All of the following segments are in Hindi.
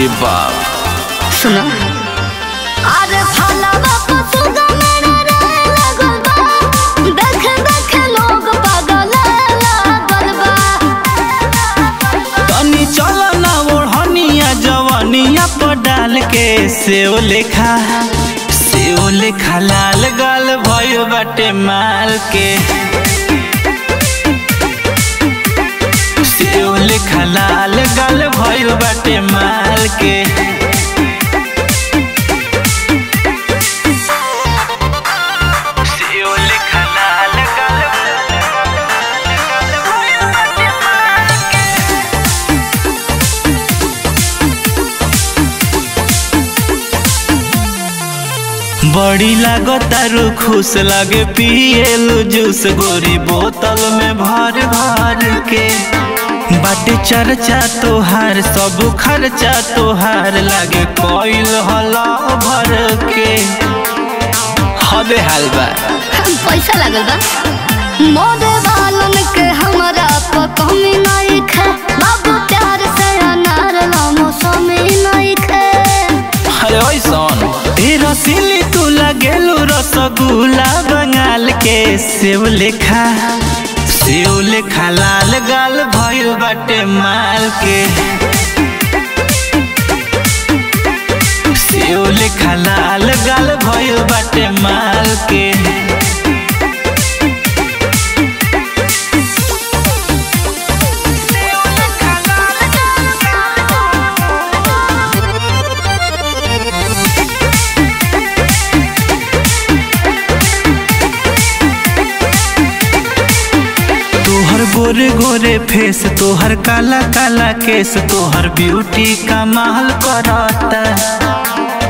अरे बाप सुना अरे थाला वापस गा मेरे रे लगल बा देख देख लोग पागल लागल बा तनी चल ना ओढ़निया जवानिया पर डाल के सेव लेखा लेखा लाल गाल भयो बाटे माल के सेव लेखा लाल गाल भयो बाटे माल के सेव लेखा लाल गाल भयो बाटे माल के बड़ी लागतारू खुश लागे पिएलू जूस गोरी बोतल में भर भर के बाटे चर्चा तोहार सब खर्चा तोहार लागे कोइल हला भर के हबे हाल बा पैसा लागल बा मोरे वालन के हमरा पर कमी नहीं खा बाबू प्यार से अनार लामो समय नहीं खा अरे ओइ सोन तेरा सिली गेलू रसगुल्ला बंगाल के सेव लेखा लाल गाल भइल बाटे माल के सेव लेखा लाल गाल भइल बाटे माल के गोरे गोरे फेस तोहर काला काला केस तोहर ब्यूटी का महल कराता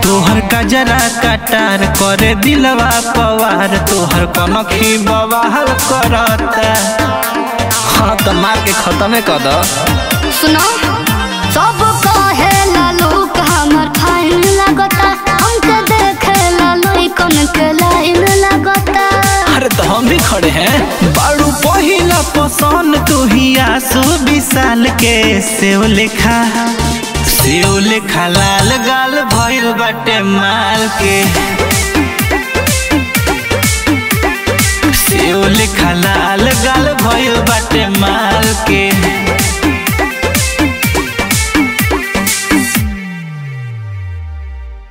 तोहर कजरा कटार करे दिलवा पवार तोहर कनखी बवाहल कराता हाँ तो मार के खत्मे कर दो सुनो सब कहे ला लोग हमर फाइन लागता हमके देखे ला लोई कौन के लाइन लागता अरे तो हम भी खड़े हैं बारू पहिला पसंद तू ही आसू विशाल के सेव लेखा लाल गाल भइल बाटे माल के सेव लेखा लाल गाल भइल बाटे माल के।